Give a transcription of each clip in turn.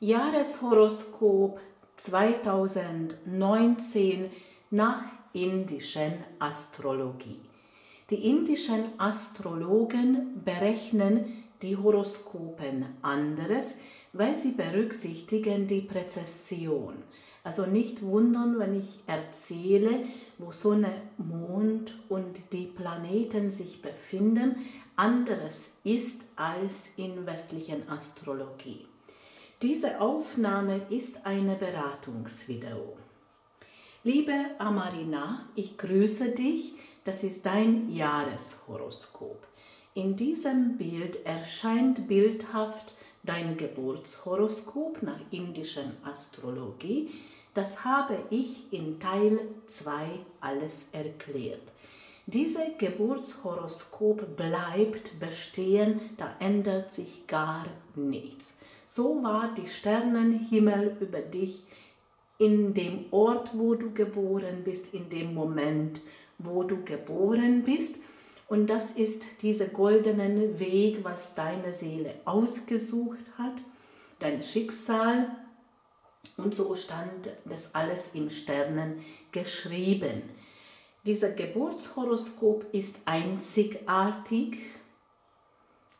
Jahreshoroskop 2019 nach indischen Astrologie. Die indischen Astrologen berechnen die Horoskopen anders, weil sie berücksichtigen die Präzession. Also nicht wundern, wenn ich erzähle, wo Sonne, Mond und die Planeten sich befinden, anderes ist als in westlichen Astrologie. Diese Aufnahme ist eine Beratungsvideo. Liebe Amarina, ich grüße dich, das ist dein Jahreshoroskop. In diesem Bild erscheint bildhaft dein Geburtshoroskop nach indischer Astrologie. Das habe ich in Teil 2 alles erklärt. Dieses Geburtshoroskop bleibt bestehen, da ändert sich gar nichts. So war die Sternenhimmel über dich in dem Ort, wo du geboren bist, in dem Moment, wo du geboren bist. Und das ist dieser goldene Weg, was deine Seele ausgesucht hat, dein Schicksal. Und so stand das alles im Sternen geschrieben. Dieser Geburtshoroskop ist einzigartig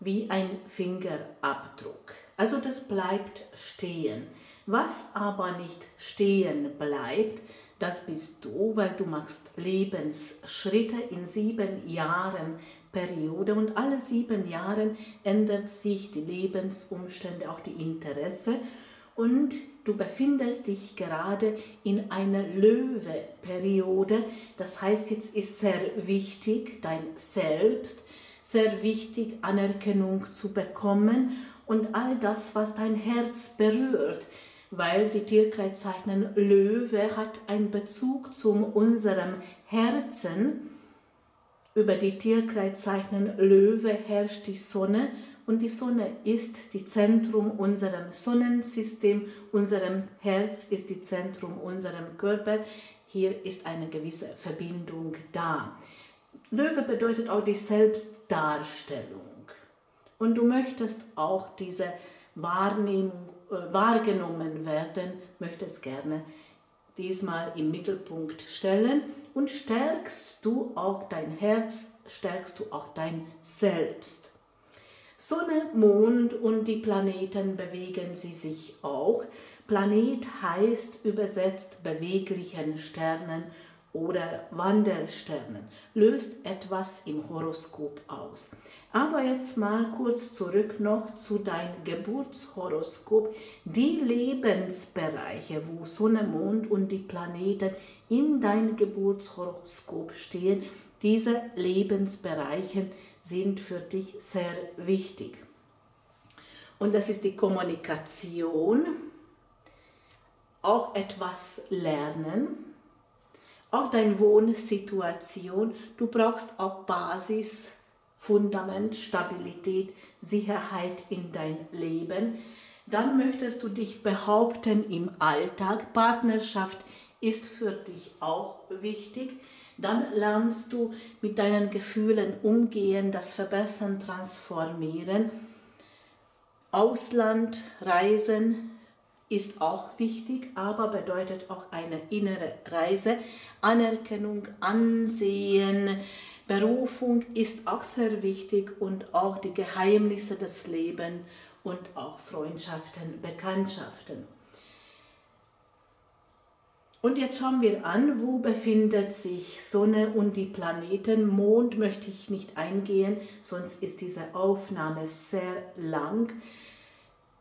wie ein Fingerabdruck. Also das bleibt stehen. Was aber nicht stehen bleibt, das bist du, weil du machst Lebensschritte in 7 Jahren Periode und alle 7 Jahre ändert sich die Lebensumstände, auch die Interesse und du befindest dich gerade in einer Löwe-Periode. Das heißt, jetzt ist sehr wichtig, dein Selbst, sehr wichtig, Anerkennung zu bekommen und all das, was dein Herz berührt. Weil die Tierkreiszeichen Löwe hat einen Bezug zu unserem Herzen. Über die Tierkreiszeichen Löwe herrscht die Sonne und die Sonne ist die Zentrum unserem Sonnensystem, unserem Herz ist die Zentrum unserem Körper. Hier ist eine gewisse Verbindung da. Löwe bedeutet auch die Selbstdarstellung und du möchtest auch diese Wahrnehmung wahrgenommen werden, möchte es gerne diesmal im Mittelpunkt stellen und stärkst du auch dein Herz, stärkst du auch dein Selbst. Sonne, Mond und die Planeten bewegen sie sich auch. Planet heißt übersetzt beweglichen Sternen oder Wandelsternen, löst etwas im Horoskop aus. Aber jetzt mal kurz zurück noch zu deinem Geburtshoroskop. Die Lebensbereiche, wo Sonne, Mond und die Planeten in deinem Geburtshoroskop stehen, diese Lebensbereiche sind für dich sehr wichtig. Und das ist die Kommunikation, auch etwas lernen, auch deine Wohnsituation, du brauchst auch Basis, Fundament, Stabilität, Sicherheit in dein Leben. Dann möchtest du dich behaupten im Alltag, Partnerschaft ist für dich auch wichtig. Dann lernst du mit deinen Gefühlen umgehen, das Verbessern, Transformieren. Ausland, Reisen ist auch wichtig, aber bedeutet auch eine innere Reise. Anerkennung, Ansehen, Berufung ist auch sehr wichtig und auch die Geheimnisse des Lebens und auch Freundschaften, Bekanntschaften. Und jetzt schauen wir an, wo befindet sich Sonne und die Planeten. Mond möchte ich nicht eingehen, sonst ist diese Aufnahme sehr lang.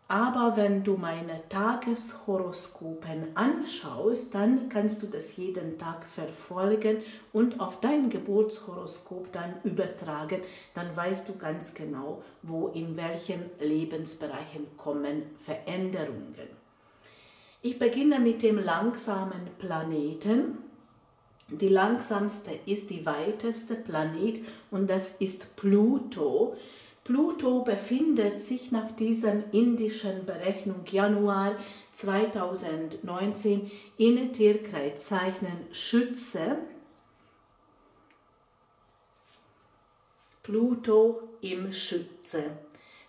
Aber wenn du meine Tageshoroskopen anschaust, dann kannst du das jeden Tag verfolgen und auf dein Geburtshoroskop dann übertragen. Dann weißt du ganz genau, wo in welchen Lebensbereichen kommen Veränderungen. Ich beginne mit dem langsamen Planeten. Die langsamste ist die weiteste Planet und das ist Pluto. Pluto befindet sich nach dieser indischen Berechnung Januar 2019 in Tierkreiszeichen Schütze. Pluto im Schütze.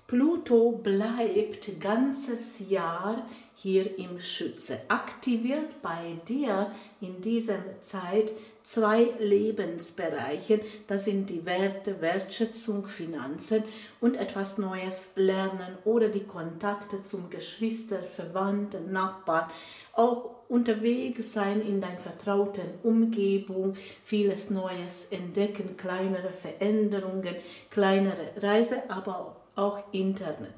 Pluto bleibt ganzes Jahr hier im Schütze, aktiviert bei dir in dieser Zeit zwei Lebensbereiche, das sind die Werte, Wertschätzung, Finanzen und etwas Neues lernen oder die Kontakte zum Geschwister, Verwandten, Nachbarn, auch unterwegs sein in deiner vertrauten Umgebung, vieles Neues entdecken, kleinere Veränderungen, kleinere Reise, aber auch Internet.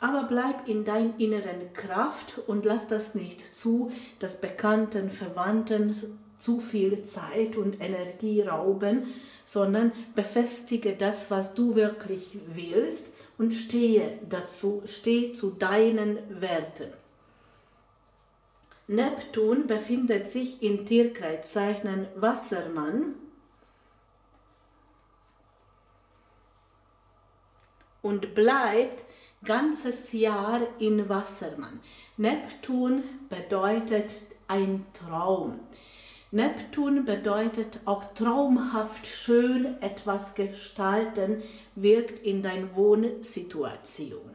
Aber bleib in deiner inneren Kraft und lass das nicht zu, dass Bekannten, Verwandten zu viel Zeit und Energie rauben, sondern befestige das, was du wirklich willst und stehe dazu, steh zu deinen Werten. Neptun befindet sich in Tierkreiszeichen Wassermann und bleibt ganzes Jahr in Wassermann. Neptun bedeutet ein Traum. Neptun bedeutet auch traumhaft schön etwas gestalten, wirkt in deiner Wohnsituation.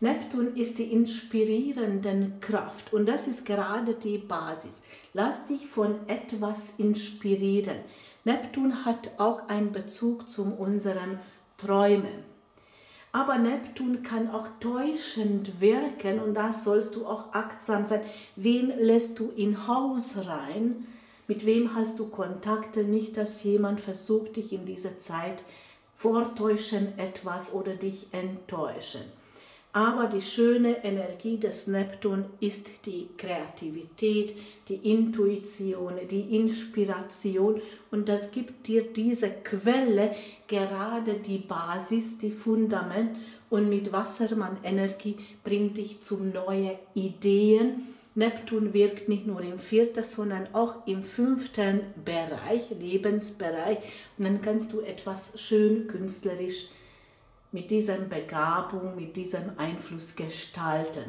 Neptun ist die inspirierende Kraft und das ist gerade die Basis. Lass dich von etwas inspirieren. Neptun hat auch einen Bezug zu unseren Träumen. Aber Neptun kann auch täuschend wirken und da sollst du auch achtsam sein. Wen lässt du in Haus rein? Mit wem hast du Kontakte? Nicht, dass jemand versucht, dich in dieser Zeit vortäuschen etwas oder dich enttäuschen. Aber die schöne Energie des Neptun ist die Kreativität, die Intuition, die Inspiration und das gibt dir diese Quelle, gerade die Basis, die Fundament und mit Wassermann-Energie bringt dich zu neuen Ideen. Neptun wirkt nicht nur im vierten, sondern auch im fünften Bereich, Lebensbereich und dann kannst du etwas schön künstlerisch machen. Mit dieser Begabung, mit diesem Einfluss gestalten.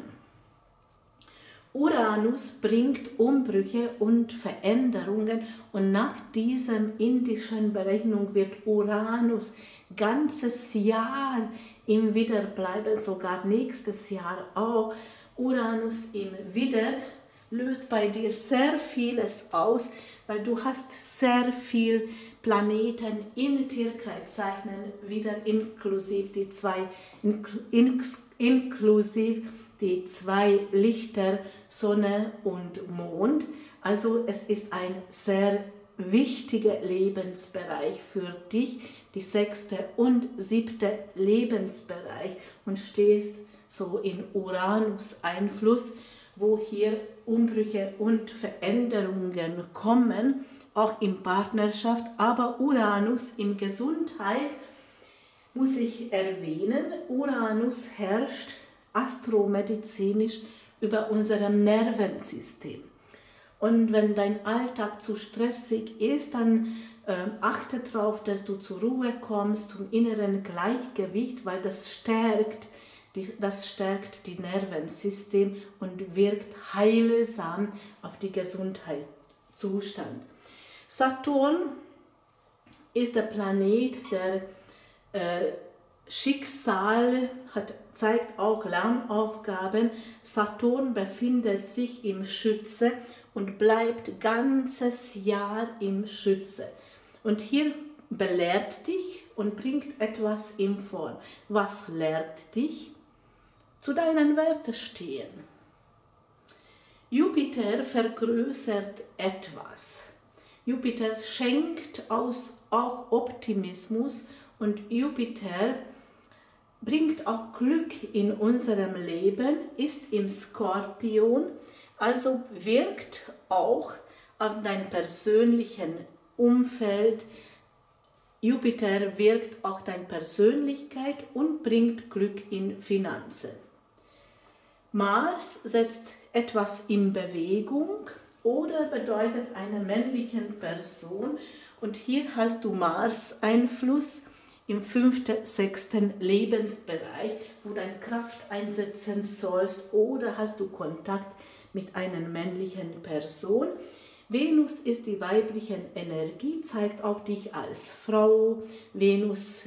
Uranus bringt Umbrüche und Veränderungen und nach dieser indischen Berechnung wird Uranus ganzes Jahr im Widder bleiben, sogar nächstes Jahr auch. Uranus im Widder löst bei dir sehr vieles aus, weil du hast sehr viel Planeten in Tierkreiszeichen, wieder inklusive die zwei Lichter, Sonne und Mond. Also es ist ein sehr wichtiger Lebensbereich für dich, die 6. und 7. Lebensbereich und stehst so in Uranus Einfluss, wo hier Umbrüche und Veränderungen kommen, auch in Partnerschaft, aber Uranus in Gesundheit muss ich erwähnen. Uranus herrscht astromedizinisch über unserem Nervensystem. Und wenn dein Alltag zu stressig ist, dann achte darauf, dass du zur Ruhe kommst, zum inneren Gleichgewicht, weil das stärkt die Nervensystem und wirkt heilsam auf die Gesundheitszustand. Saturn ist der Planet, der Schicksal hat, zeigt auch Lernaufgaben. Saturn befindet sich im Schütze und bleibt ganzes Jahr im Schütze. Und hier belehrt dich und bringt etwas in Form. Was lehrt dich? Zu deinen Werten stehen. Jupiter vergrößert etwas. Jupiter schenkt auch Optimismus und Jupiter bringt auch Glück in unserem Leben, ist im Skorpion, also wirkt auch auf dein persönliches Umfeld. Jupiter wirkt auch deine Persönlichkeit und bringt Glück in Finanzen. Mars setzt etwas in Bewegung. Oder bedeutet eine männliche Person und hier hast du Mars-Einfluss im 5., 6. Lebensbereich, wo deine Kraft einsetzen sollst oder hast du Kontakt mit einer männlichen Person. Venus ist die weibliche Energie, zeigt auch dich als Frau. Venus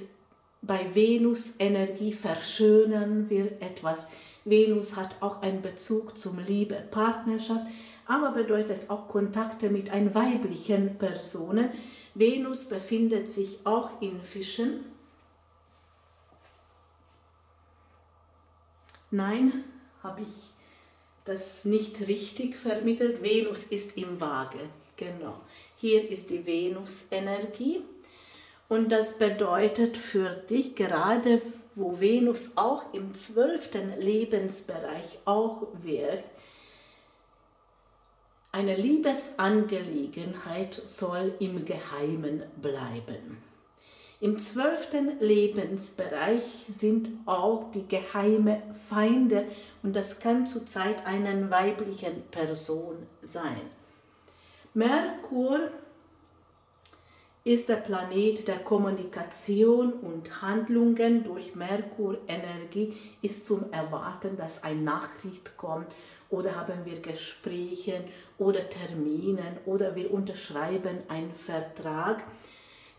bei Venus-Energie verschönern wir etwas. Venus hat auch einen Bezug zum Liebe, Partnerschaft, aber bedeutet auch Kontakte mit ein weiblichen Personen. Venus befindet sich auch in Fischen. Nein, habe ich das nicht richtig vermittelt. Venus ist im Waage, genau. Hier ist die Venus-Energie. Und das bedeutet für dich, gerade wo Venus auch im 12. Lebensbereich auch wirkt, eine Liebesangelegenheit soll im Geheimen bleiben. Im 12. Lebensbereich sind auch die geheime Feinde und das kann zurzeit einer weiblichen Person sein. Merkur ist der Planet der Kommunikation und Handlungen. Durch Merkur-Energie ist zum Erwarten, dass eine Nachricht kommt oder haben wir Gespräche oder Termine oder wir unterschreiben einen Vertrag.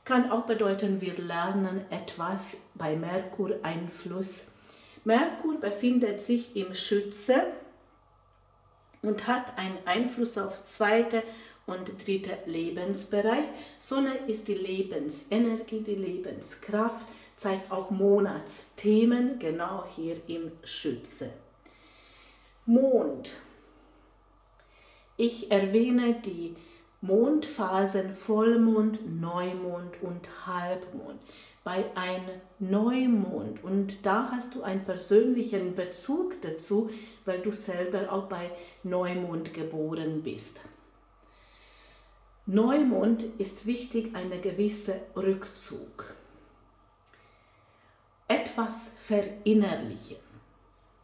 Kann auch bedeuten, wir lernen etwas bei Merkur-Einfluss. Merkur befindet sich im Schütze und hat einen Einfluss auf 2. und 3. Lebensbereich. Sonne ist die Lebensenergie, die Lebenskraft, zeigt auch Monatsthemen, genau hier im Schütze. Mond. Ich erwähne die Mondphasen Vollmond, Neumond und Halbmond. Bei einem Neumond, und da hast du einen persönlichen Bezug dazu, weil du selber auch bei Neumond geboren bist. Neumond ist wichtig, eine gewisse Rückzug. Etwas verinnerlichen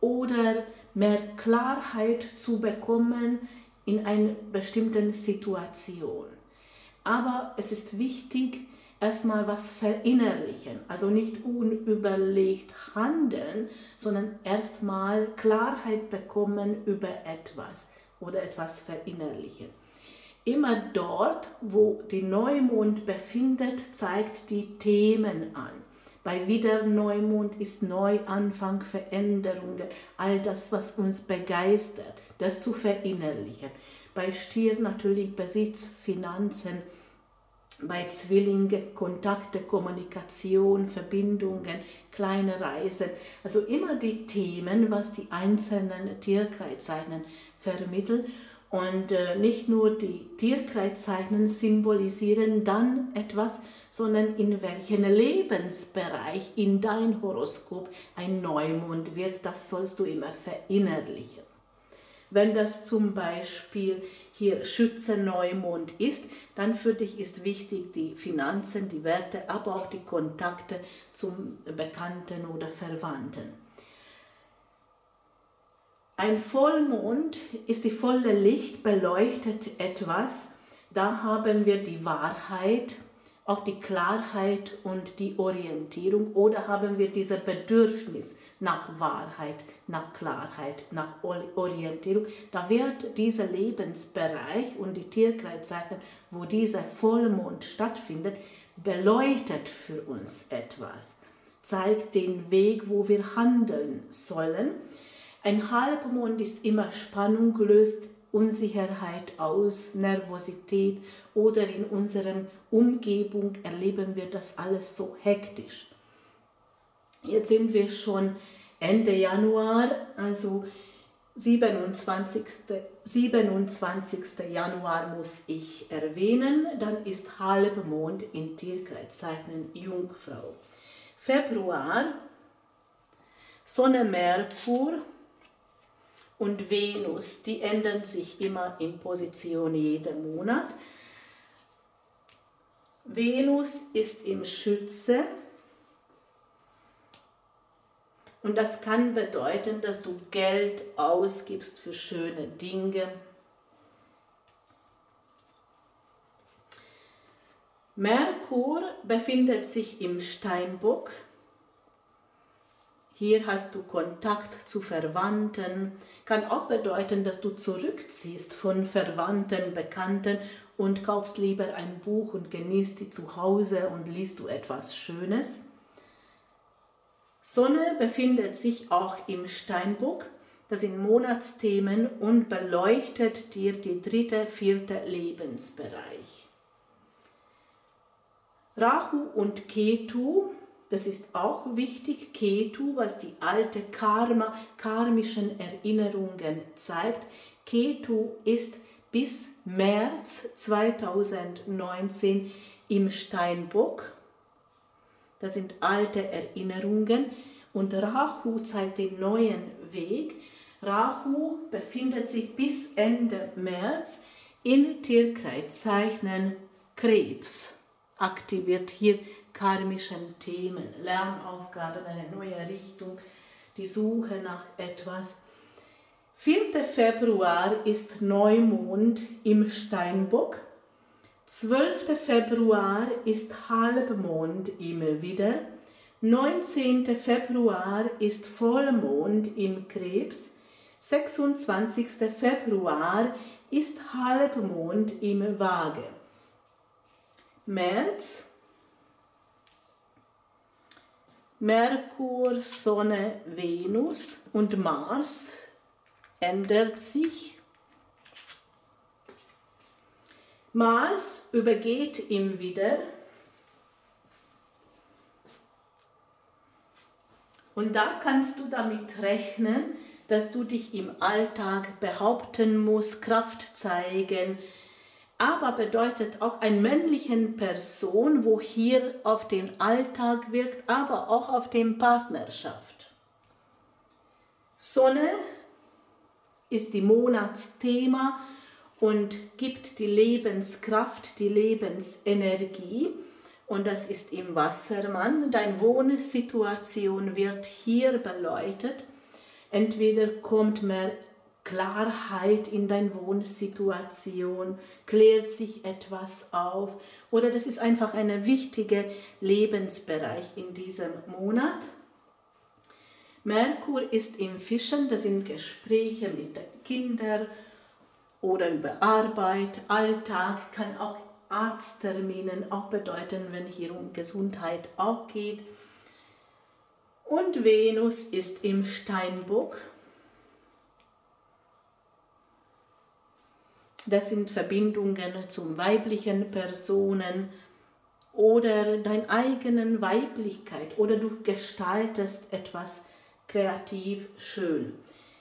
oder mehr Klarheit zu bekommen in einer bestimmten Situation. Aber es ist wichtig, erstmal was verinnerlichen, also nicht unüberlegt handeln, sondern erstmal Klarheit bekommen über etwas oder etwas verinnerlichen. Immer dort, wo die Neumond befindet, zeigt die Themen an. Bei Wieder-Neumond ist Neuanfang, Veränderungen, all das, was uns begeistert, das zu verinnerlichen. Bei Stier natürlich Besitz, Finanzen, bei Zwillinge Kontakte, Kommunikation, Verbindungen, kleine Reisen. Also immer die Themen, was die einzelnen Tierkreiszeichen vermitteln. Und nicht nur die Tierkreiszeichen symbolisieren dann etwas, sondern in welchem Lebensbereich in dein Horoskop ein Neumond wirkt, das sollst du immer verinnerlichen. Wenn das zum Beispiel hier Schütze-Neumond ist, dann für dich ist wichtig die Finanzen, die Werte, aber auch die Kontakte zum Bekannten oder Verwandten. Ein Vollmond ist die volle Licht, beleuchtet etwas. Da haben wir die Wahrheit, auch die Klarheit und die Orientierung. Oder haben wir dieses Bedürfnis nach Wahrheit, nach Klarheit, nach Orientierung. Da wird dieser Lebensbereich und die Tierkreiszeichen, wo dieser Vollmond stattfindet, beleuchtet für uns etwas. Zeigt den Weg, wo wir handeln sollen. Ein Halbmond ist immer Spannung, löst Unsicherheit aus, Nervosität oder in unserer Umgebung erleben wir das alles so hektisch. Jetzt sind wir schon Ende Januar, also 27. Januar muss ich erwähnen, dann ist Halbmond in Tierkreiszeichen Jungfrau. Februar, Sonne, Merkur und Venus, die ändern sich immer in Position jeden Monat. Venus ist im Schütze und das kann bedeuten, dass du Geld ausgibst für schöne Dinge. Merkur befindet sich im Steinbock. Hier hast du Kontakt zu Verwandten, kann auch bedeuten, dass du zurückziehst von Verwandten, Bekannten und kaufst lieber ein Buch und genießt die zu Hause und liest du etwas Schönes. Sonne befindet sich auch im Steinbock, das sind Monatsthemen und beleuchtet dir die 3., 4. Lebensbereich. Rahu und Ketu, das ist auch wichtig, Ketu, was die alte Karma, karmischen Erinnerungen zeigt. Ketu ist bis März 2019 im Steinbock. Das sind alte Erinnerungen und Rahu zeigt den neuen Weg. Rahu befindet sich bis Ende März in Tierkreiszeichen Krebs. Aktiviert hier karmischen Themen, Lernaufgaben, eine neue Richtung, die Suche nach etwas. 4. Februar ist Neumond im Steinbock. 12. Februar ist Halbmond im Widder. 19. Februar ist Vollmond im Krebs. 26. Februar ist Halbmond im Waage. März. Merkur, Sonne, Venus und Mars ändert sich. Mars übergeht ihm wieder. Und da kannst du damit rechnen, dass du dich im Alltag behaupten musst, Kraft zeigen. Aber bedeutet auch einen männlichen Person, wo hier auf den Alltag wirkt, aber auch auf die Partnerschaft. Sonne ist die Monatsthema und gibt die Lebenskraft, die Lebensenergie. Und das ist im Wassermann. Deine Wohnsituation wird hier beleuchtet. Entweder kommt mehr Klarheit in deine Wohnsituation, klärt sich etwas auf oder das ist einfach ein wichtiger Lebensbereich in diesem Monat. Merkur ist im Fischen, das sind Gespräche mit Kindern oder über Arbeit, Alltag, kann auch Arztterminen auch bedeuten, wenn hier um Gesundheit auch geht. Und Venus ist im Steinbock. Das sind Verbindungen zum weiblichen Personen oder deiner eigenen Weiblichkeit oder du gestaltest etwas kreativ schön.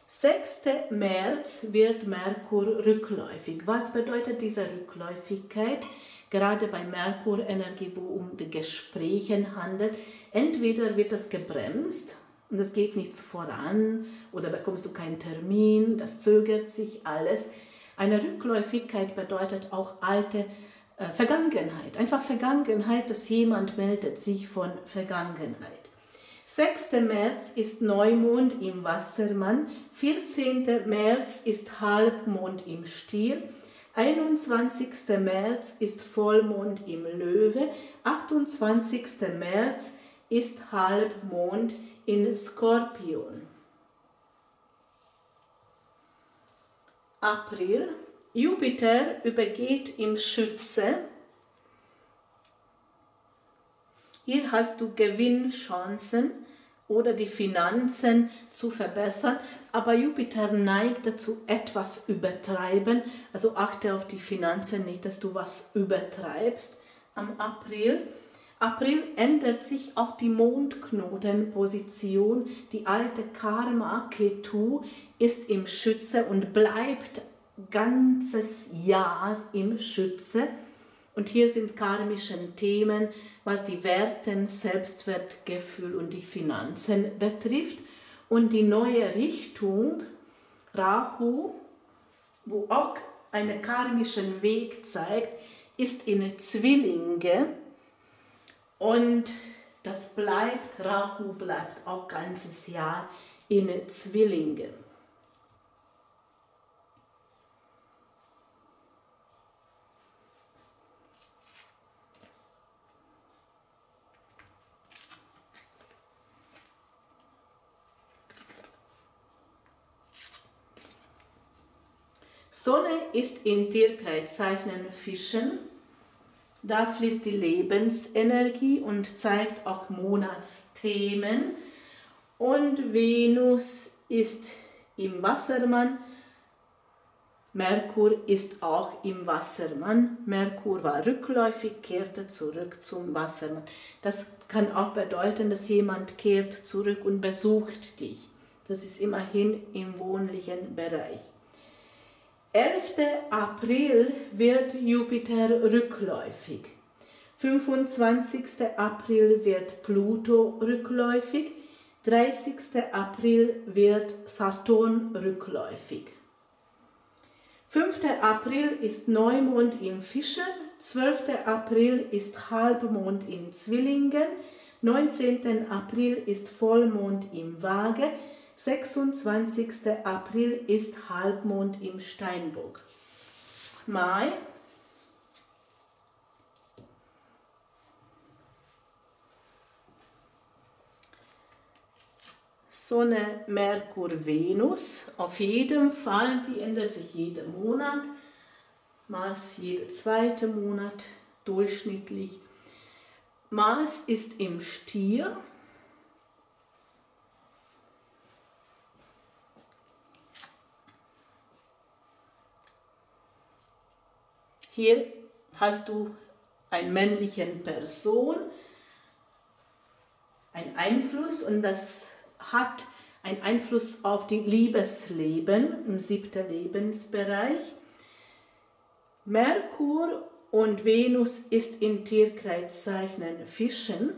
6. März wird Merkur rückläufig. Was bedeutet diese Rückläufigkeit? Gerade bei Merkur-Energie, wo um die Gespräche handelt, entweder wird das gebremst und es geht nichts voran oder bekommst du keinen Termin, das zögert sich alles. Eine Rückläufigkeit bedeutet auch alte Vergangenheit. Einfach Vergangenheit, dass jemand meldet sich von Vergangenheit. 6. März ist Neumond im Wassermann. 14. März ist Halbmond im Stier. 21. März ist Vollmond im Löwe. 28. März ist Halbmond in Skorpion. April, Jupiter übergeht im Schütze. Hier hast du Gewinnchancen oder die Finanzen zu verbessern, aber Jupiter neigt dazu, etwas übertreiben. Also achte auf die Finanzen nicht, dass du was übertreibst am April. April ändert sich auch die Mondknotenposition, die alte Karma Ketu ist im Schütze und bleibt ganzes Jahr im Schütze. Und hier sind karmische Themen, was die Werten, Selbstwertgefühl und die Finanzen betrifft. Und die neue Richtung, Rahu, wo auch einen karmischen Weg zeigt, ist in Zwillinge. Und das bleibt, Rahu bleibt auch ganzes Jahr in Zwillinge. Sonne ist in Tierkreiszeichen Fischen. Da fließt die Lebensenergie und zeigt auch Monatsthemen und Venus ist im Wassermann, Merkur ist auch im Wassermann. Merkur war rückläufig, kehrte zurück zum Wassermann. Das kann auch bedeuten, dass jemand kehrt zurück und besucht dich. Das ist immerhin im wohnlichen Bereich. 11. April wird Jupiter rückläufig. 25. April wird Pluto rückläufig. 30. April wird Saturn rückläufig. 5. April ist Neumond im Fische, 12. April ist Halbmond im Zwillingen, 19. April ist Vollmond im Waage, 26. April ist Halbmond im Steinbock. Mai. Sonne, Merkur, Venus, auf jeden Fall, die ändert sich jeden Monat, Mars jeden zweiten Monat durchschnittlich. Mars ist im Stier, hier hast du einen männlichen Person, einen Einfluss, und das hat einen Einfluss auf die Liebesleben im 7. Lebensbereich. Merkur und Venus ist in Tierkreiszeichen Fischen.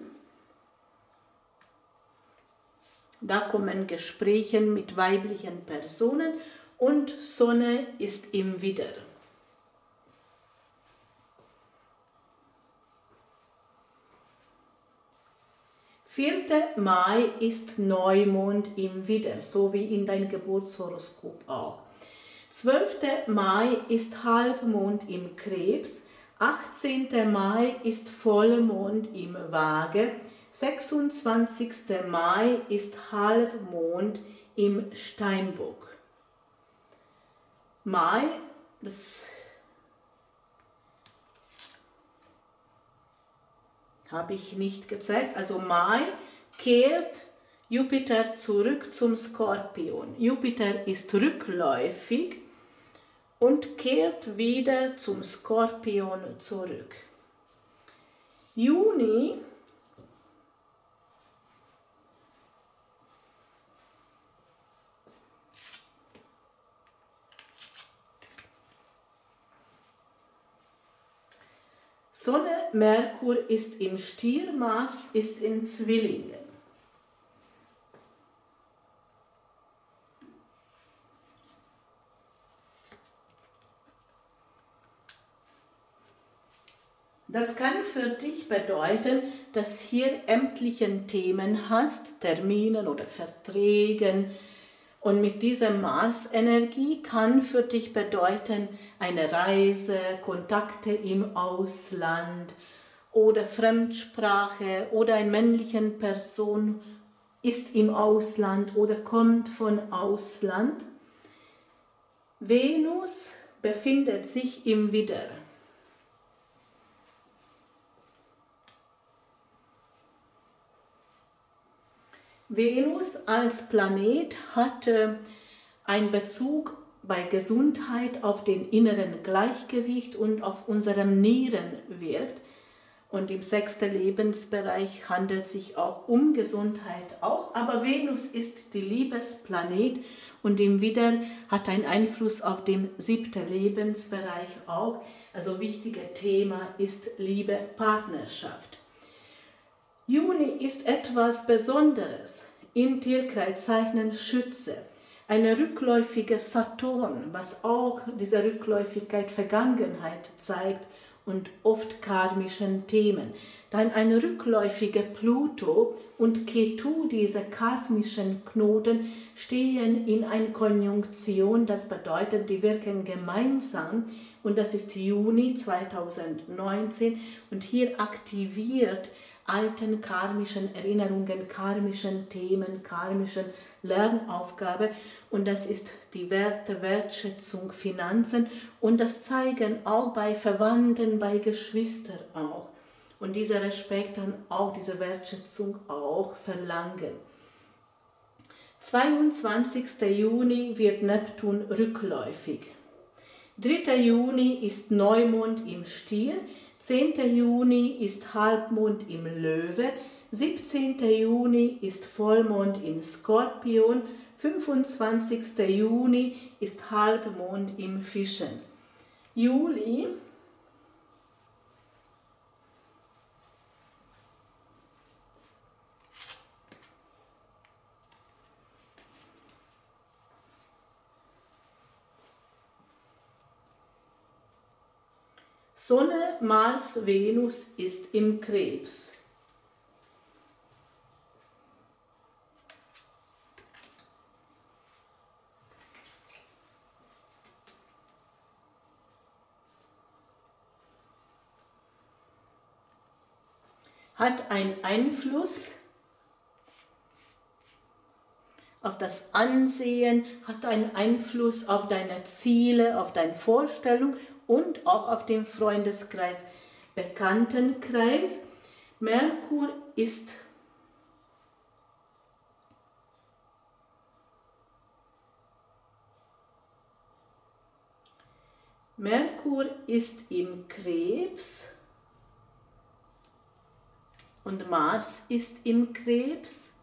Da kommen Gespräche mit weiblichen Personen und Sonne ist im Widder. Vierter Mai ist Neumond im Widder, so wie in deinem Geburtshoroskop auch. 12. Mai ist Halbmond im Krebs, 18. Mai ist Vollmond im Waage, 26. Mai ist Halbmond im Steinbock. Mai, das habe ich nicht gezeigt. Also Mai kehrt Jupiter zurück zum Skorpion. Jupiter ist rückläufig und kehrt wieder zum Skorpion zurück. Juni. Sonne, Merkur ist im Stier, Mars ist in Zwillingen. Das kann für dich bedeuten, dass hier ämtlichen Themen hast, Terminen oder Verträgen. Und mit dieser Mars-Energie kann für dich bedeuten, eine Reise, Kontakte im Ausland oder Fremdsprache oder eine männliche Person ist im Ausland oder kommt von Ausland. Venus befindet sich im Widder. Venus als Planet hatte einen Bezug bei Gesundheit auf den inneren Gleichgewicht und auf unserem Nierenwert. Und im 6. Lebensbereich handelt es sich auch um Gesundheit auch. Aber Venus ist die Liebesplanet und im Widder hat einen Einfluss auf den 7. Lebensbereich auch. Also wichtiges Thema ist Liebe, Partnerschaft. Juni ist etwas Besonderes, in Tierkreiszeichen Schütze, eine rückläufige Saturn, was auch dieser Rückläufigkeit Vergangenheit zeigt und oft karmischen Themen. Dann eine rückläufige Pluto und Ketu, diese karmischen Knoten, stehen in einer Konjunktion, das bedeutet, die wirken gemeinsam und das ist Juni 2019 und hier aktiviert alten karmischen Erinnerungen, karmischen Themen, karmischen Lernaufgabe und das ist die Werte, Wertschätzung, Finanzen und das zeigen auch bei Verwandten, bei Geschwistern auch und dieser Respekt dann auch, diese Wertschätzung auch verlangen. 22. Juni wird Neptun rückläufig. 3. Juni ist Neumond im Stier, 10. Juni ist Halbmond im Löwe, 17. Juni ist Vollmond in Skorpion, 25. Juni ist Halbmond im Fischen. Sonne, Mars, Venus ist im Krebs. Hat einen Einfluss auf das Ansehen, hat einen Einfluss auf deine Ziele, auf deine Vorstellung und auch auf den Freundeskreis, Bekanntenkreis. Merkur ist im Krebs. Und Mars ist im Krebs.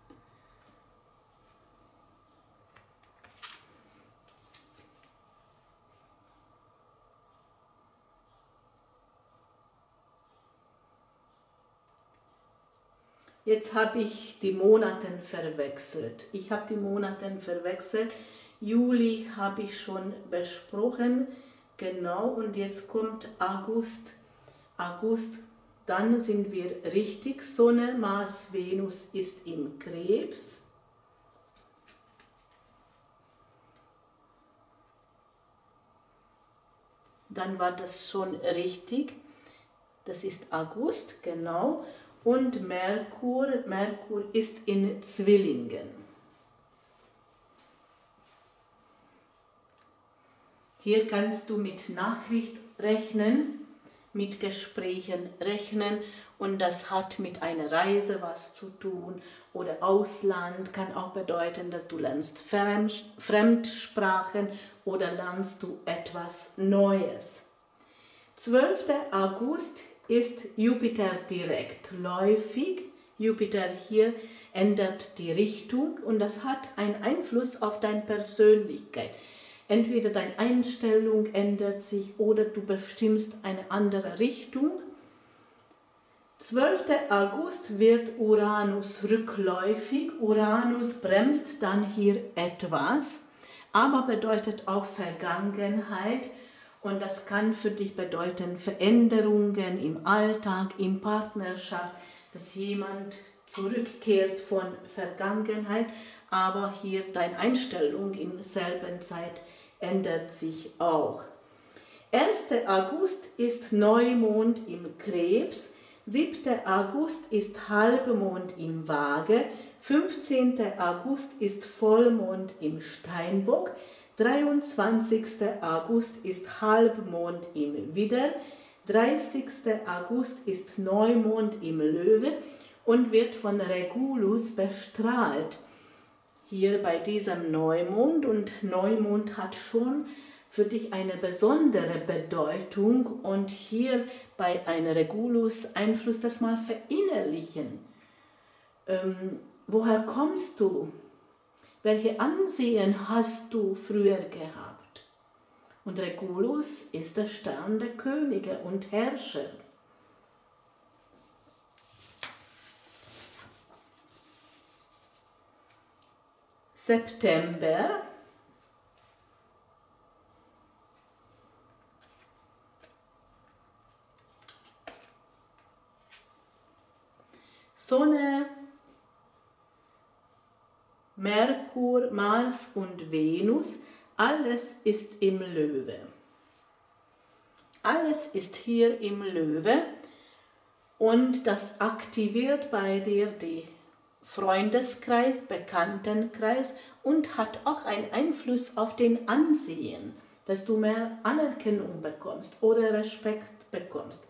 Jetzt habe ich die Monate verwechselt. Juli habe ich schon besprochen. Genau, und jetzt kommt August. Dann sind wir richtig. Sonne, Mars, Venus ist im Krebs. Dann war das schon richtig. Das ist August, genau. Und Merkur ist in Zwillingen. Hier kannst du mit Nachricht rechnen, mit Gesprächen rechnen, und das hat mit einer Reise was zu tun oder Ausland. Kann auch bedeuten, dass du lernst Fremdsprachen oder lernst du etwas Neues. 12. August ist Jupiter direktläufig. Jupiter hier ändert die Richtung und das hat einen Einfluss auf deine Persönlichkeit. Entweder deine Einstellung ändert sich oder du bestimmst eine andere Richtung. 12. August wird Uranus rückläufig. Uranus bremst dann hier etwas, aber bedeutet auch Vergangenheit. Und das kann für dich bedeuten Veränderungen im Alltag, in Partnerschaft, dass jemand zurückkehrt von Vergangenheit, aber hier deine Einstellung in derselben Zeit ändert sich auch. 1. August ist Neumond im Krebs, 7. August ist Halbmond im Waage, 15. August ist Vollmond im Steinbock, 23. August ist Halbmond im Widder, 30. August ist Neumond im Löwe und wird von Regulus bestrahlt. Hier bei diesem Neumond, und Neumond hat schon für dich eine besondere Bedeutung, und hier bei einem Regulus-Einfluss das mal verinnerlichen. Woher kommst du? Welche Ansehen hast du früher gehabt? Und Regulus ist der Stern der Könige und Herrscher. September. Sonne, Merkur, Mars und Venus, alles ist im Löwe. Alles ist hier im Löwe und das aktiviert bei dir die Freundeskreis, Bekanntenkreis und hat auch einen Einfluss auf den Ansehen, dass du mehr Anerkennung bekommst oder Respekt bekommst.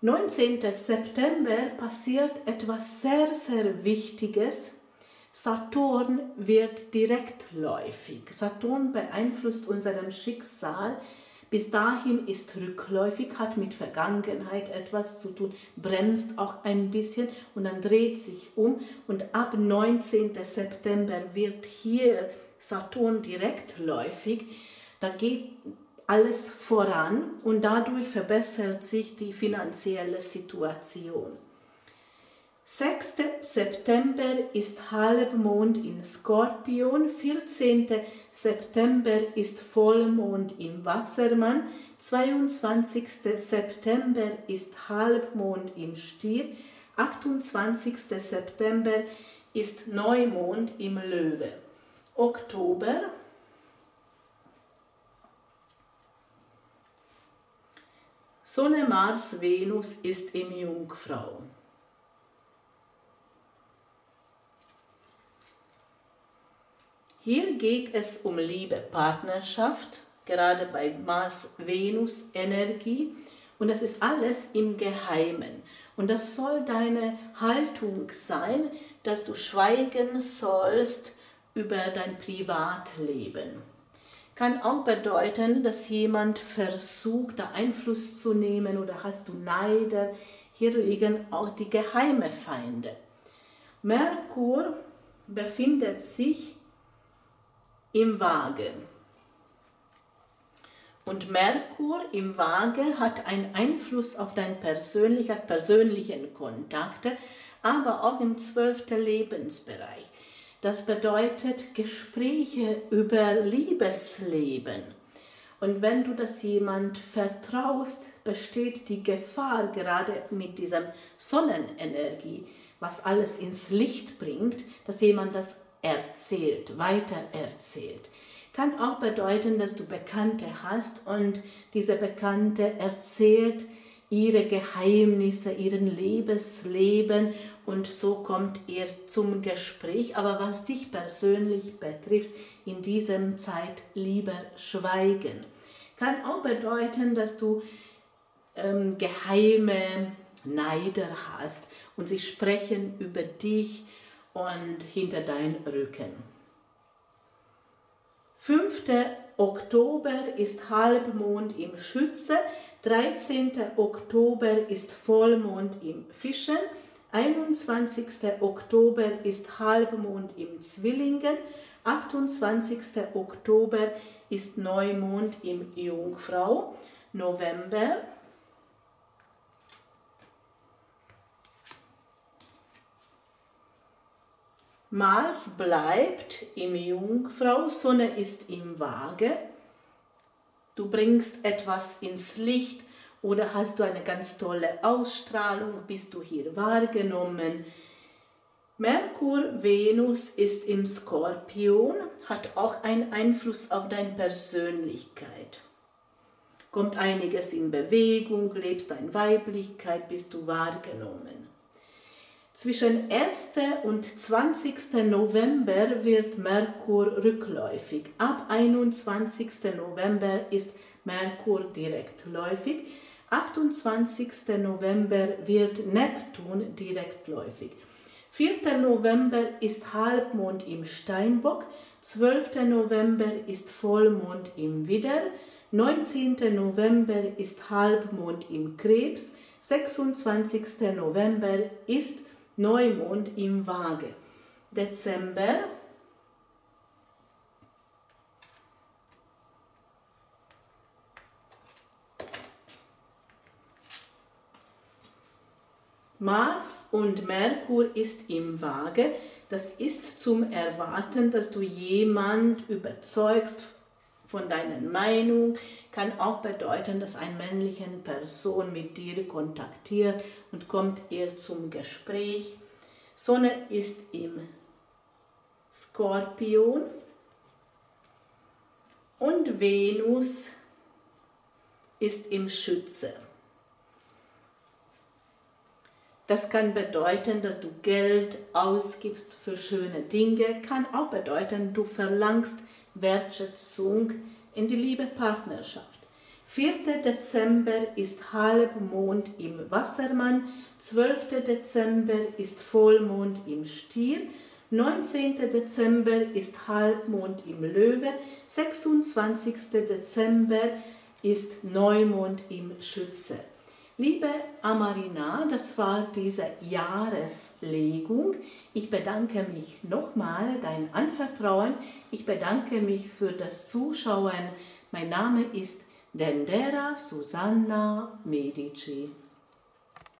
19. September passiert etwas sehr, sehr Wichtiges. Saturn wird direktläufig. Saturn beeinflusst unserem Schicksal. Bis dahin ist rückläufig, hat mit Vergangenheit etwas zu tun, bremst auch ein bisschen und dann dreht sich um. Und ab 19. September wird hier Saturn direktläufig. Da geht alles voran und dadurch verbessert sich die finanzielle Situation. 6. September ist Halbmond in Skorpion, 14. September ist Vollmond im Wassermann, 22. September ist Halbmond im Stier, 28. September ist Neumond im Löwe. Oktober. Sonne, Mars, Venus ist im Jungfrau. Hier geht es um Liebe, Partnerschaft, gerade bei Mars-Venus-Energie. Und das ist alles im Geheimen. Und das soll deine Haltung sein, dass du schweigen sollst über dein Privatleben. Kann auch bedeuten, dass jemand versucht, da Einfluss zu nehmen oder hast du Neider. Hier liegen auch die geheimen Feinde. Merkur befindet sich im Waage. Und Merkur im Waage hat einen Einfluss auf deine persönlichen Kontakte, aber auch im 12. Lebensbereich. Das bedeutet Gespräche über Liebesleben. Und wenn du das jemand vertraust, besteht die Gefahr, gerade mit dieser Sonnenenergie, was alles ins Licht bringt, dass jemand das erzählt, weitererzählt. Kann auch bedeuten, dass du Bekannte hast und diese Bekannte erzählt ihre Geheimnisse, ihren Liebesleben und so kommt ihr zum Gespräch. Aber was dich persönlich betrifft, in dieser Zeit lieber schweigen. Kann auch bedeuten, dass du geheime Neider hast und sie sprechen über dich und hinter deinen Rücken. 5. Oktober ist Halbmond im Schütze, 13. Oktober ist Vollmond im Fischen, 21. Oktober ist Halbmond im Zwillingen, 28. Oktober ist Neumond im Jungfrau, November. Mars bleibt im Jungfrau, Sonne ist im Waage. Du bringst etwas ins Licht oder hast du eine ganz tolle Ausstrahlung, bist du hier wahrgenommen. Merkur, Venus ist im Skorpion, hat auch einen Einfluss auf deine Persönlichkeit. Kommt einiges in Bewegung, lebst deine Weiblichkeit, bist du wahrgenommen. Zwischen 1. und 20. November wird Merkur rückläufig. Ab 21. November ist Merkur direktläufig. 28. November wird Neptun direktläufig. 4. November ist Halbmond im Steinbock. 12. November ist Vollmond im Widder. 19. November ist Halbmond im Krebs. 26. November ist Neumond im Waage. Dezember. Mars und Merkur ist im Waage. Das ist zum Erwarten, dass du jemand überzeugst von deiner Meinung. Kann auch bedeuten, dass eine männliche Person mit dir kontaktiert und kommt ihr zum Gespräch. Sonne ist im Skorpion und Venus ist im Schütze. Das kann bedeuten, dass du Geld ausgibst für schöne Dinge. Kann auch bedeuten, du verlangst Wertschätzung in die liebe Partnerschaft. 4. Dezember ist Halbmond im Wassermann, 12. Dezember ist Vollmond im Stier, 19. Dezember ist Halbmond im Löwe, 26. Dezember ist Neumond im Schütze. Liebe Amarina, das war diese Jahreslegung. Ich bedanke mich nochmal für dein Anvertrauen. Ich bedanke mich für das Zuschauen. Mein Name ist Dendera Susanna Medici.